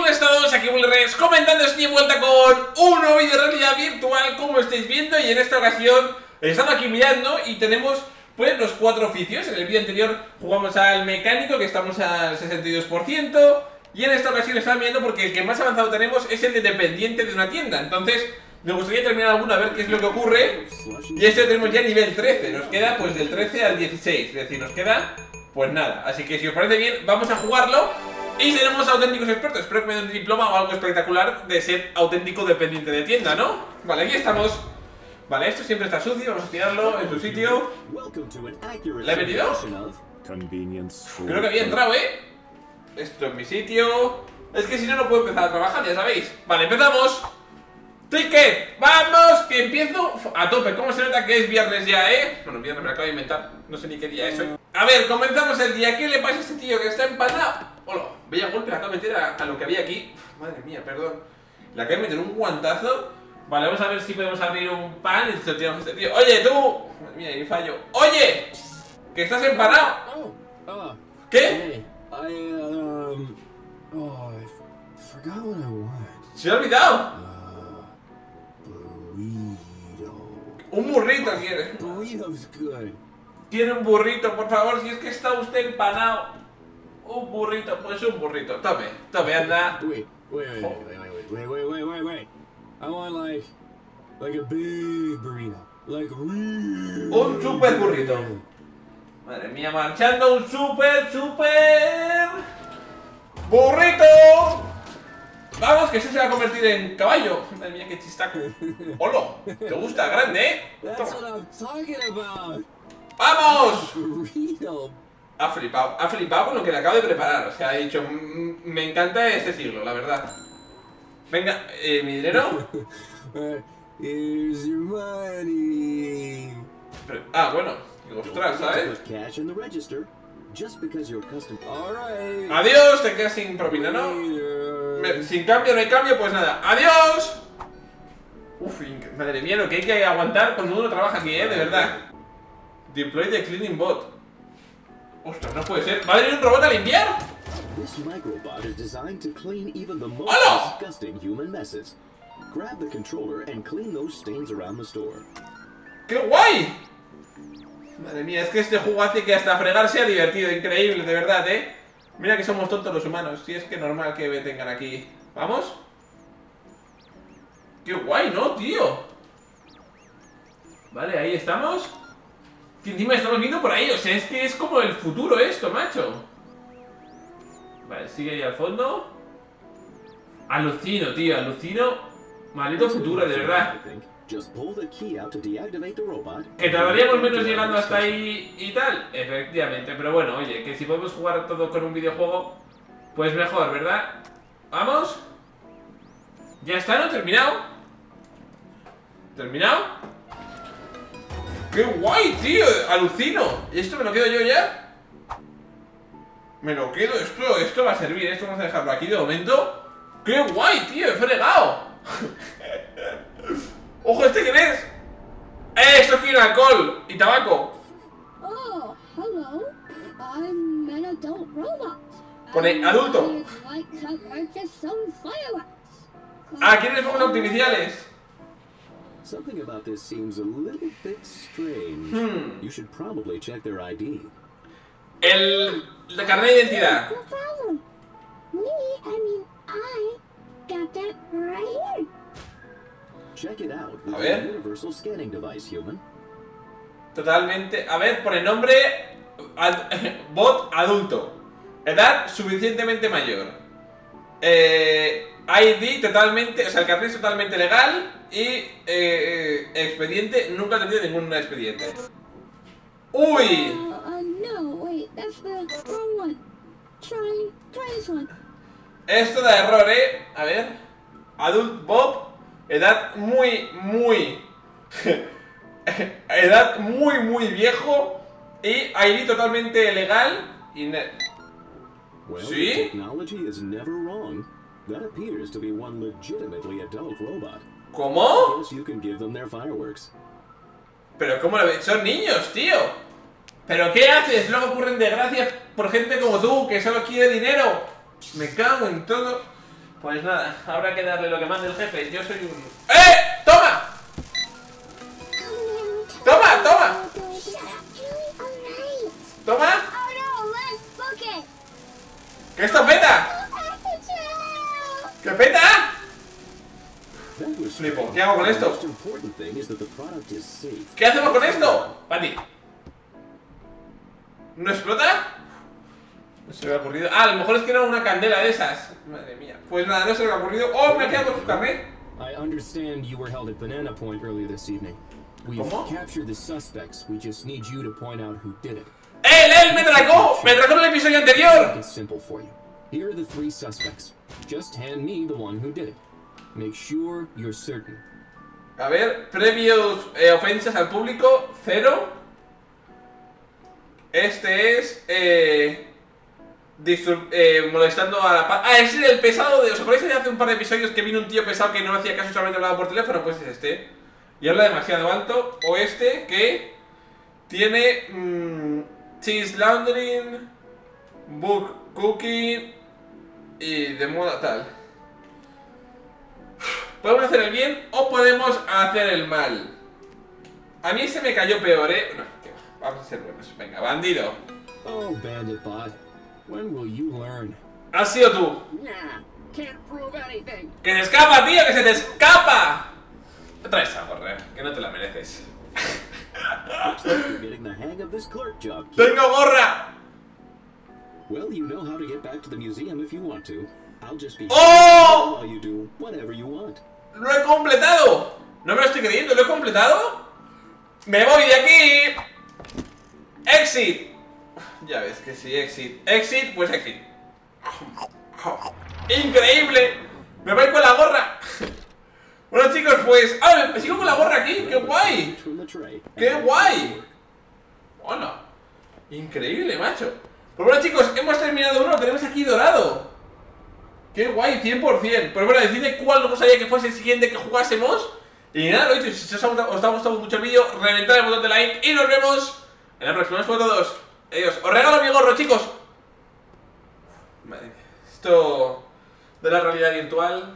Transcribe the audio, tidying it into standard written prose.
buenas a todos, aquí Willyrex comentando estoy de vuelta con un nuevo vídeo de realidad virtual, como estáis viendo. Y en esta ocasión, estando aquí mirando y tenemos pues los cuatro oficios. En el vídeo anterior jugamos al mecánico, que estamos al 62%. Y en esta ocasión estamos mirando porque el que más avanzado tenemos es el de dependiente de una tienda. Entonces me gustaría terminar alguno a ver qué es lo que ocurre. Y este lo tenemos ya nivel 13, nos queda pues del 13 al 16, es decir, nos queda pues nada. Así que si os parece bien, vamos a jugarlo. Y seremos auténticos expertos, espero que me den un diploma o algo espectacular de ser auténtico dependiente de tienda, ¿no? Vale, aquí estamos. Vale, esto siempre está sucio, vamos a tirarlo en su sitio. ¿La he metido? Creo que había entrado, ¿eh? Esto en mi sitio. Es que si no, no puedo empezar a trabajar, ya sabéis. Vale, empezamos. ¡Ticket! ¡Vamos! Que empiezo a tope. ¿Cómo se nota que es viernes ya, eh? Bueno, viernes me lo acabo de inventar, no sé ni qué día es hoy. A ver, comenzamos el día. ¿Qué le pasa a este tío que está empatado? Hola, bella golpe, la acabo de meter a lo que había aquí. Uf, madre mía, perdón. La acabo de meter un guantazo. Vale, vamos a ver si podemos abrir un pan y se tiramos a este tío. ¡Oye, tú! Madre mía, ahí fallo. ¡Oye! ¡Que estás empanado! ¿Qué? ¡Se me ha olvidado! Un burrito quiere. Quiere un burrito, por favor, si es que está usted empanado. Un burrito, pues un burrito. Tome, tome, anda. Wait. I want like a big burrito. Like un super burrito. Madre mía, marchando un super burrito. Vamos, que eso se va a convertir en caballo. Madre mía, qué chistaco. Olo, te gusta, grande, ¿eh? Toma. ¡Vamos! Ha flipado con lo que le acabo de preparar. O sea, ha dicho, me encanta este siglo, la verdad. Venga, ¿mi dinero? Pero, bueno, ostras, ¿sabes? Adiós, te quedas sin propina, ¿no? Sin cambio, no hay cambio, pues nada. ¡Adiós! Uf, madre mía, lo que hay que aguantar cuando uno trabaja aquí, de verdad. Deploy the cleaning bot. Ostras, no puede ser. ¿Va a venir un robot a limpiar? ¡Hola! ¡Qué guay! Madre mía, es que este juego hace que hasta fregar sea divertido. Increíble, de verdad, ¿eh? Mira que somos tontos los humanos. Si es que normal que me tengan aquí. ¿Vamos? ¡Qué guay, no, tío! Vale, ahí estamos. Que encima estamos viendo por ahí, o sea, es que es como el futuro esto, macho. Vale, sigue ahí al fondo. Alucino, tío, alucino. Maldito futuro, de verdad. Que tardaríamos menos llegando hasta ahí y tal. Efectivamente, pero bueno, oye, que si podemos jugar todo con un videojuego, pues mejor, ¿verdad? Vamos. Ya está, ¿no? Terminado. ¿Terminado? ¡Qué guay, tío! ¡Alucino! ¿Y esto me lo quedo yo ya? Me lo quedo, esto va a servir, esto vamos a dejarlo aquí de momento. ¡Qué guay, tío! ¡He fregado! ¡Ojo, este quién es! ¡Eh! ¡Esto tiene alcohol y tabaco! Oh, hello. I'm an adult robot. Pone adulto. Ah, ¿quiénes son los artificiales? Something about this seems a little bit strange. You should probably check their ID. La carnet de identidad. No problem. I got that right here. Check it out. A ver. Universal scanning device, human. Totalmente. A ver, por el nombre bot adulto. Edad suficientemente mayor. ID totalmente, o sea, el carnet es totalmente legal y expediente, nunca he tenido ningún expediente. ¡Uy! Esto da error, ¿eh? A ver. Adult Bob, edad muy... edad muy viejo y ID totalmente legal y... ¿Sí? That appears to be one legitimately adult robot. ¿Cómo? You can give them their fireworks. Pero cómo lo ven, son niños, tío. Pero qué haces, luego ocurren desgracias por gente como tú que solo quiere dinero. Me cago en todo. Pues nada, habrá que darle lo que mande el jefe. Yo soy un... ¡Eh! ¡Toma! ¡Toma, toma! ¡Toma! ¿Qué esto peta? ¿Qué peta? Flipo. ¿Qué hago con esto? ¿Qué hacemos con esto? Pati. ¿No explota? No se me ha ocurrido. Ah, a lo mejor es que era una candela de esas. Madre mía. Pues nada, no se me ha ocurrido. ¡Oh, me ha quedado con su carnet! ¿Cómo? ¡Él! ¡Me tracó! ¡Me tracó en el episodio anterior! A ver, previos ofensas al público, 0. Este es... molestando a la paz. Ah, ese es el pesado de... ¿Os acordáis de hace un par de episodios que vino un tío pesado que no hacía caso, solamente hablaba por teléfono? Pues es este. Y habla demasiado alto. O este que tiene cheese laundering, book cookie y de moda tal. Podemos hacer el bien o podemos hacer el mal. A mí se me cayó peor, No, que va. Vamos a ser buenos. Venga, bandido. Oh, bandit bot. When will you learn? Has sido tú. Nah, can't prove anything. ¡Que se escapa, tío! ¡Que se te escapa! Otra vez a correr, que no te la mereces. ¡Tengo gorra! Well, you know how to get back to the museum if you want to. I'll just be while you do whatever you want. ¡Lo he completado! No me lo estoy creyendo, ¿lo he completado? ¡Me voy de aquí! ¡Exit! Ya ves que sí, exit. Exit, pues exit. ¡Increíble! ¡Me voy con la gorra! Bueno, chicos, pues... ¡Ah, me sigo con la gorra aquí! ¡Qué guay! ¡Qué guay! Bueno, increíble, macho. Pues bueno, chicos, hemos terminado uno. Tenemos aquí dorado. ¡Qué guay! 100%. Pues bueno, decidme cuál nos gustaría que fuese el siguiente que jugásemos. Y nada, lo he dicho. Si os ha gustado mucho el vídeo, reventad el botón de like. Y nos vemos en la próxima. Nos vemos a todos. Adiós. Os regalo mi gorro, chicos. Madre mía. Esto de la realidad virtual.